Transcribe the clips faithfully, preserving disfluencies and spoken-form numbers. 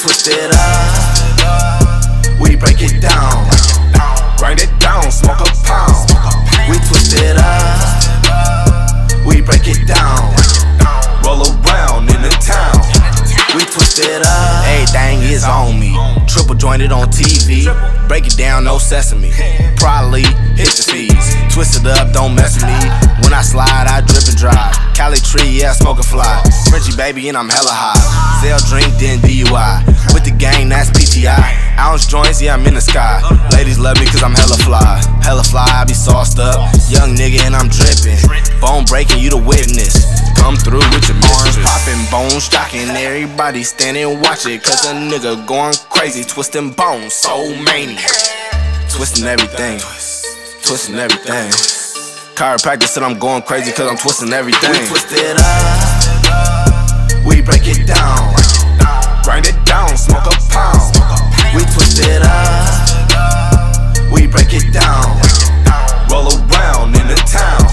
twist it up, we break it down. Grind it down, smoke a pound. We twist it up, we break it down. Roll around in the town, we twist it up. Everything is on me, triple jointed on T V. Break it down, no sesame. Probably hit the speeds. Twist it up, don't mess with me. When I slide, I drip and drive. Cali tree, yeah, smoke a fly. Frenchie baby, and I'm hella high. Zell drink, then D U I. With the gang, that's P T I. Ounce joints, yeah, I'm in the sky. Ladies love me, cause I'm hella fly. Hella fly, I be sauced up. Young nigga, and I'm drippin'. Bone breaking, you the witness. Come through with your arms poppin', bone stocking. Everybody standing, watchin'. Cause a nigga going crazy. Twisting bones, so maniac. Twisting everything. Twisting everything. Chiropractor said I'm going crazy cause I'm twisting everything. We twist it up, we break it down. Grind it down, smoke a pound. We twist it up, we break it down. Roll around in the town,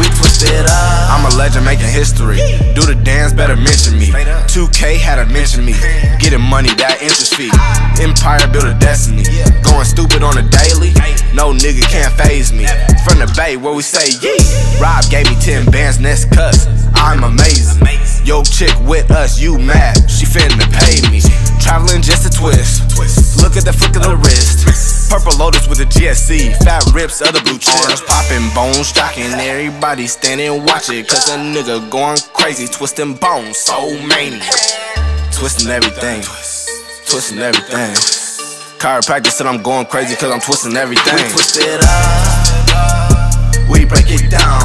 we twist it up. I'm a legend making history. Do the dance, better mention me. two K had to mention me. Getting money, that interest fee. Empire build a destiny. Going stupid on a daily. No nigga can't phase me. From the bay where we say yee. Rob gave me ten bands, next cuss. I'm amazing. Yo chick with us, you mad. She finna pay me. Traveling just a twist. Look at the flick of the wrist. Purple Lotus with the G S C. Fat rips of the blue chip. Arms popping, bones stocking. Everybody standing watching. Cause a nigga going crazy. Twisting bones, so maniac. Twisting everything. Twisting everything. Chiropractor said I'm going crazy cause I'm twisting everything. We twist it up, we break it down.